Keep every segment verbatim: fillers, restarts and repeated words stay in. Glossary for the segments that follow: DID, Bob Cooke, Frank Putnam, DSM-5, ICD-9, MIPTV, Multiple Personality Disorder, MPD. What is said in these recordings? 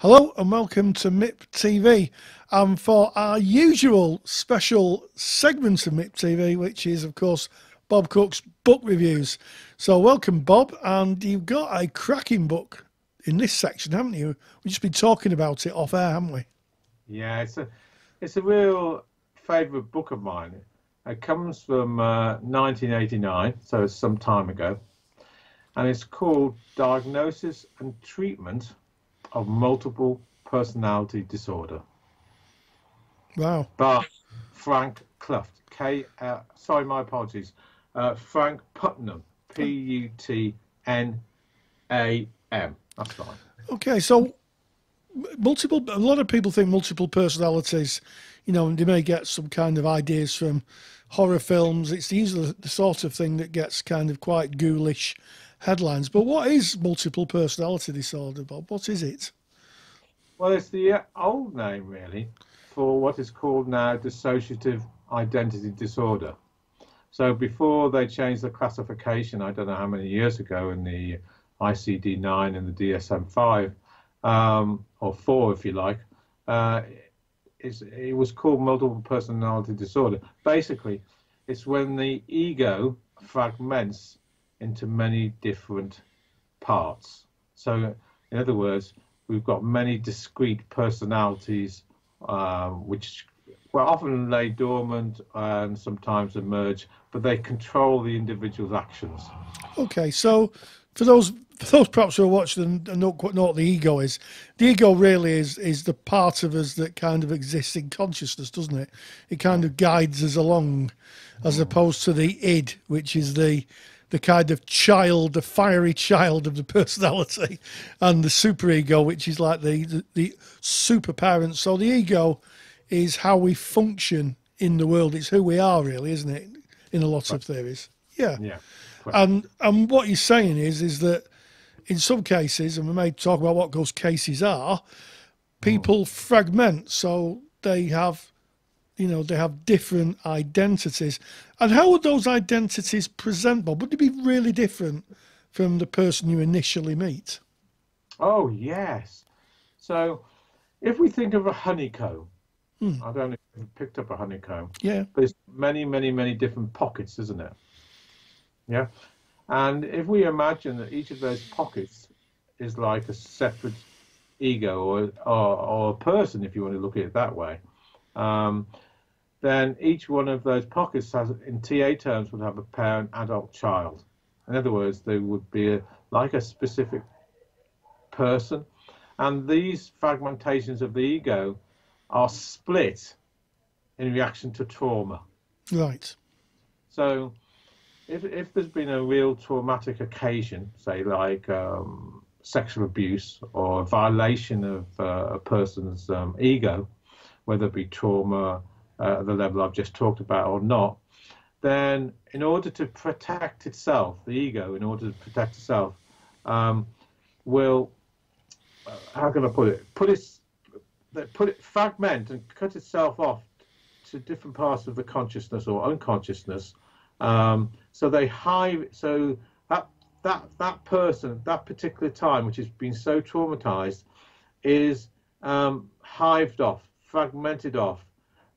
Hello and welcome to M I P T V, and um, for our usual special segment of M I P T V, which is of course Bob Cooke's book reviews. So welcome Bob, and you've got a cracking book in this section, haven't you? We've just been talking about it off air, haven't we? Yeah, it's a, it's a real favourite book of mine. It comes from uh, nineteen eighty-nine, so it's some time ago, and it's called Diagnosis and Treatment of Multiple Personality Disorder. Wow. By Frank Clough, K, uh, sorry, my apologies, uh, Frank Putnam, P U T N A M, that's fine. Okay, so multiple, a lot of people think multiple personalities, you know, and they may get some kind of ideas from horror films. It's usually the sort of thing that gets kind of quite ghoulish headlines. But what is multiple personality disorder, Bob? What is it? Well, it's the old name, really, for what is called now dissociative identity disorder. So before they changed the classification, I don't know how many years ago, in the I C D nine and the D S M five, um, or four, if you like, uh, it's, it was called multiple personality disorder. Basically, it's when the ego fragments into many different parts. So in other words, we've got many discrete personalities uh, which well, often lay dormant and sometimes emerge, but they control the individual's actions. Okay, so for those for those perhaps who are watching and don't quite know what the ego is, the ego really is is the part of us that kind of exists in consciousness, doesn't it? It kind of guides us along, as opposed to the id, which is the the kind of child, the fiery child of the personality, and the superego, which is like the, the, the super parent. So the ego is how we function in the world. It's who we are, really, isn't it, in a lot of theories? Yeah. Yeah. And, and what you're saying is, is that in some cases, and we may talk about what those cases are, people mm. fragment, so they have... you know, they have different identities. And how would those identities present, Bob? Would they be really different from the person you initially meet? Oh, yes. So if we think of a honeycomb, hmm. I don't know if you've picked up a honeycomb. Yeah. But it's many, many, many different pockets, isn't it? Yeah. And if we imagine that each of those pockets is like a separate ego or, or, or a person, if you want to look at it that way, um, then each one of those pockets has, in T A terms, would have a parent, adult, child. In other words, they would be a, like a specific person. And these fragmentations of the ego are split in reaction to trauma. Right. So if, if there's been a real traumatic occasion, say like um, sexual abuse or a violation of uh, a person's um, ego, whether it be trauma uh, at the level I've just talked about or not, then in order to protect itself, the ego, in order to protect itself, um, will, uh, how can I put it, put it, put it, fragment and cut itself off to different parts of the consciousness or unconsciousness. Um, so they hide, so that, that, that person, at that particular time, which has been so traumatized, is um, hived off, fragmented off,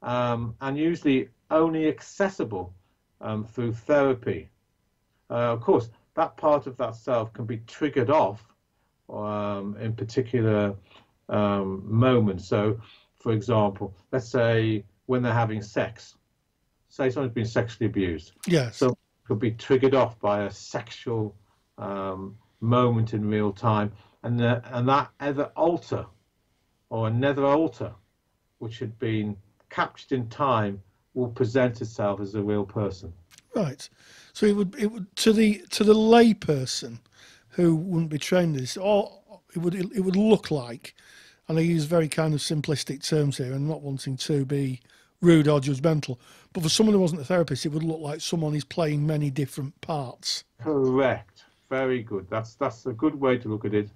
um, and usually only accessible um, through therapy. Uh, of course, that part of that self can be triggered off um, in particular um, moments. So, for example, let's say when they're having sex, say someone's been sexually abused. Yes. So could be triggered off by a sexual um, moment in real time, and, the, and that other alter or another alter which had been captured in time will present itself as a real person. Right. So it would, it would to the to the lay person who wouldn't be trained in this, or it would it would look like, and I use very kind of simplistic terms here, and not wanting to be rude or judgmental, but for someone who wasn't a therapist, it would look like someone is playing many different parts. Correct. Very good. That's that's a good way to look at it.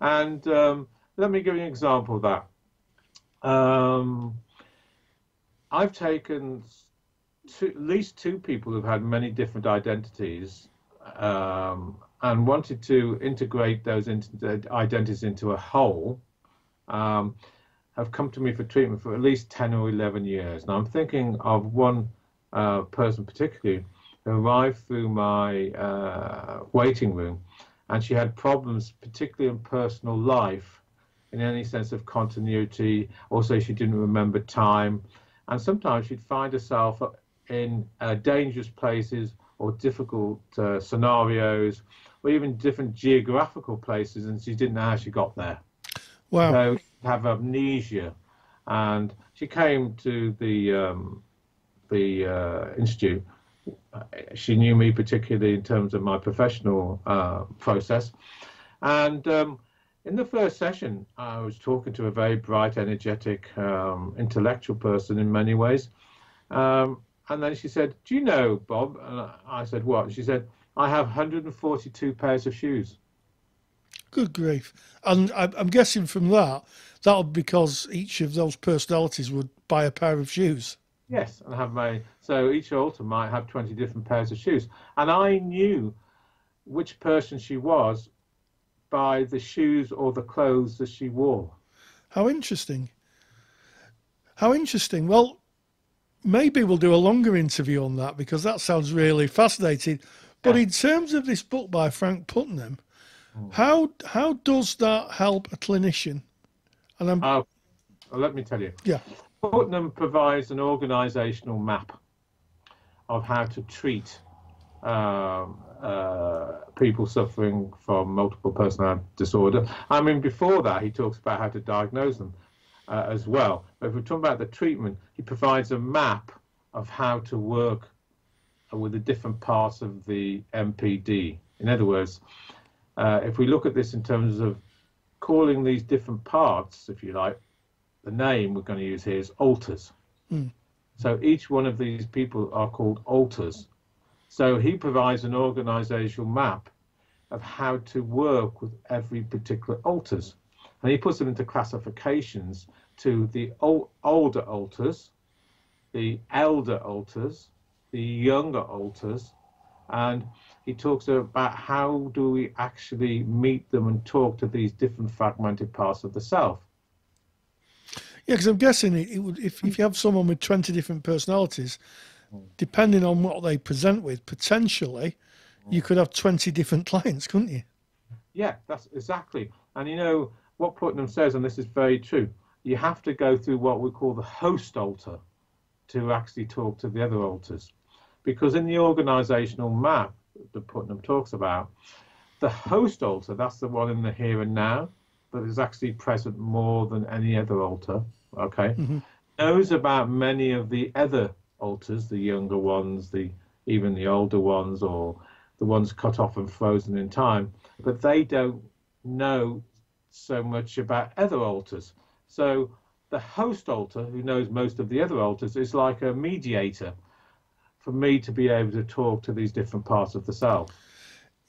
And um, let me give you an example of that. Um, I've taken two, at least two people who've had many different identities um, and wanted to integrate those in, identities into a whole um, have come to me for treatment for at least ten or eleven years. Now I'm thinking of one uh, person particularly who arrived through my uh, waiting room, and she had problems particularly in personal life, in any sense of continuity. Also, she didn't remember time, and sometimes she'd find herself in uh, dangerous places or difficult uh, scenarios, or even different geographical places, and she didn't know how she got there. Wow. So she'd have amnesia, and she came to the um, the uh, institute. She knew me particularly in terms of my professional uh, process, and um, in the first session, I was talking to a very bright, energetic, um, intellectual person in many ways. Um, and then she said, "Do you know, Bob?" And I said, "What?" And she said, "I have one hundred forty-two pairs of shoes." Good grief. And I'm guessing from that, that'll be because each of those personalities would buy a pair of shoes. Yes, and have my, so each altar might have twenty different pairs of shoes. And I knew which person she was by the shoes or the clothes that she wore. How interesting. How interesting. Well, maybe we'll do a longer interview on that, because that sounds really fascinating. But yeah, in terms of this book by Frank Putnam, mm. how how does that help a clinician? And I'm uh, let me tell you. Yeah. Putnam provides an organizational map of how to treat Um, uh, people suffering from multiple personality disorder. I mean, before that, he talks about how to diagnose them uh, as well. But if we're talking about the treatment, he provides a map of how to work with the different parts of the M P D. In other words, uh, if we look at this in terms of calling these different parts, if you like, the name we're going to use here is alters. Mm. So each one of these people are called alters. So he provides an organizational map of how to work with every particular alters. And he puts them into classifications to the old, older alters, the elder alters, the younger alters, and he talks about how do we actually meet them and talk to these different fragmented parts of the self. Yeah, because I'm guessing it, it would, if, if you have someone with twenty different personalities, depending on what they present with, potentially you could have twenty different clients, couldn't you? Yeah, that's exactly. And you know what Putnam says, and this is very true, you have to go through what we call the host altar to actually talk to the other altars, because in the organizational map that Putnam talks about, the host altar, that's the one in the here and now that is actually present more than any other altar, okay, mm-hmm. knows about many of the other alters, the younger ones, the even the older ones, or the ones cut off and frozen in time, but they don't know so much about other alters. So the host alter, who knows most of the other alters, is like a mediator for me to be able to talk to these different parts of the self.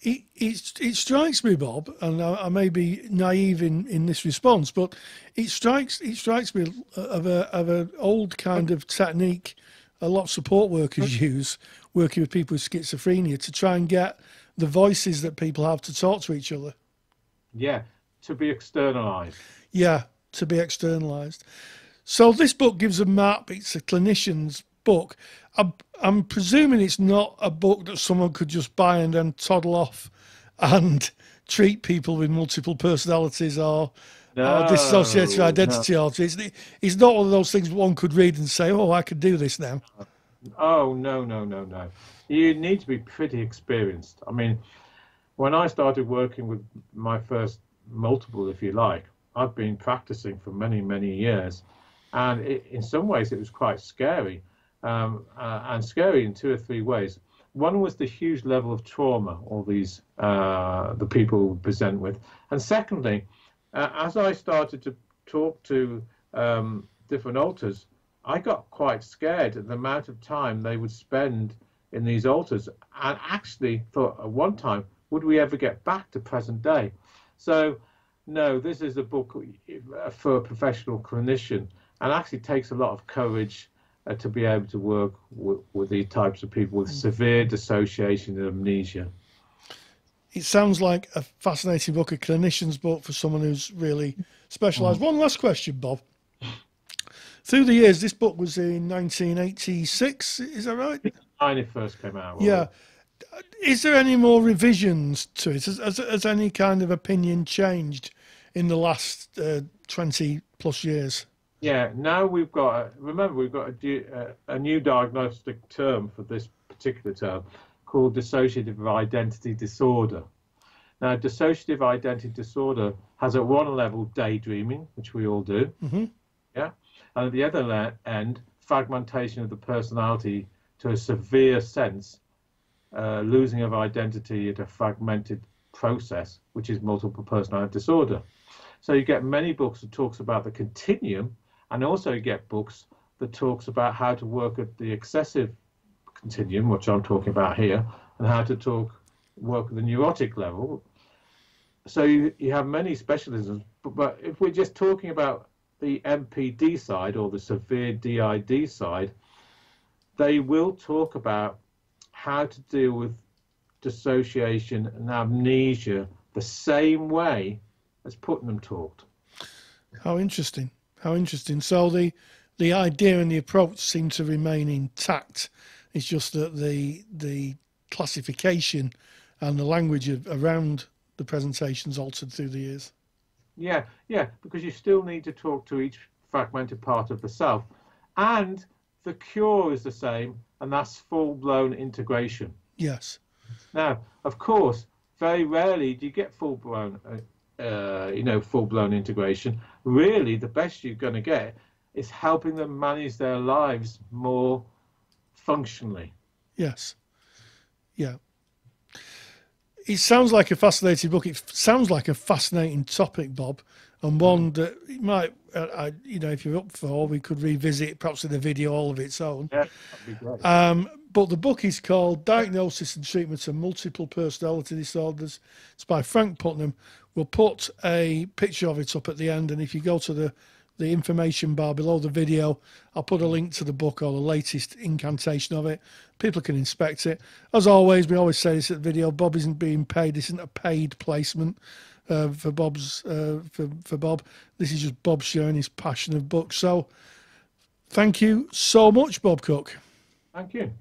It, it, it strikes me, Bob, and I, I may be naive in, in this response, but it strikes it strikes me of a of an old kind of technique a lot of support workers use working with people with schizophrenia to try and get the voices that people have to talk to each other. Yeah, to be externalized. Yeah, to be externalized. So this book gives a map. It's a clinician's book. I'm, I'm presuming it's not a book that someone could just buy and then toddle off and treat people with multiple personalities or No, dissociated identity no. It's, it's not one of those things one could read and say, oh, I could do this now. Oh, no, no, no, no. You need to be pretty experienced. I mean, when I started working with my first multiple, if you like, I've been practicing for many, many years. And it, in some ways, it was quite scary, um, uh, and scary in two or three ways. One was the huge level of trauma all these uh, the people present with. And secondly, Uh, as I started to talk to um, different alters, I got quite scared at the amount of time they would spend in these alters, and actually thought at one time, would we ever get back to present day? So, no, this is a book for a professional clinician, and actually takes a lot of courage uh, to be able to work with these types of people with severe dissociation and amnesia. It sounds like a fascinating book, a clinician's book for someone who's really specialised. Mm. One last question, Bob. Through the years, this book was in nineteen eighty-six, is that right? When it first came out. Yeah. It? Is there any more revisions to it? Has, has, has any kind of opinion changed in the last uh, twenty plus years? Yeah, now we've got, remember, we've got a, a new diagnostic term for this particular term called dissociative identity disorder. Now, dissociative identity disorder has at one level daydreaming, which we all do, mm-hmm. yeah, and at the other end, fragmentation of the personality to a severe sense, uh, losing of identity at a fragmented process, which is multiple personality disorder. So you get many books that talks about the continuum, and also you get books that talks about how to work at the excessive continuum, which I'm talking about here, and how to talk work at the neurotic level. So you, you have many specialisms, but, but if we're just talking about the M P D side or the severe D I D side, they will talk about how to deal with dissociation and amnesia the same way as Putnam talked. How interesting. How interesting. So the the idea and the approach seem to remain intact. It's just that the the classification and the language of, around the presentations altered through the years. Yeah, yeah, because you still need to talk to each fragmented part of the self. And the cure is the same, and that's full-blown integration. Yes. Now, of course, very rarely do you get full-blown uh, Uh, you know, full-blown integration. Really, the best you're going to get is helping them manage their lives more functionally. Yes. Yeah. It sounds like a fascinating book. It sounds like a fascinating topic, Bob, and one that it might, uh, I, you know, if you're up for, we could revisit perhaps with a video all of its own. Yeah, that'd be great. Um, but the book is called Diagnosis and Treatment of Multiple Personality Disorders. It's by Frank Putnam. We'll put a picture of it up at the end, and if you go to the, the information bar below the video, I'll put a link to the book or the latest incantation of it. People can inspect it. As always, we always say this at the video, Bob isn't being paid. This isn't a paid placement uh, for Bob's uh, for, for Bob. This is just Bob sharing his passion of books. So thank you so much, Bob Cooke. Thank you.